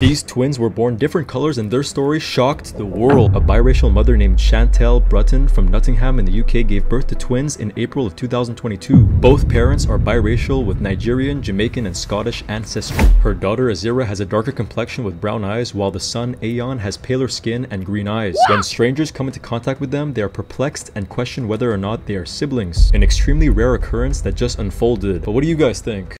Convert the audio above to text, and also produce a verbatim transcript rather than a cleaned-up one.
These twins were born different colors and their story shocked the world. A biracial mother named Chantelle Broughton from Nottingham in the U K gave birth to twins in April of two thousand twenty-two. Both parents are biracial with Nigerian, Jamaican, and Scottish ancestry. Her daughter Azira has a darker complexion with brown eyes, while the son Aeon has paler skin and green eyes. When strangers come into contact with them, they are perplexed and question whether or not they are siblings. An extremely rare occurrence that just unfolded. But what do you guys think?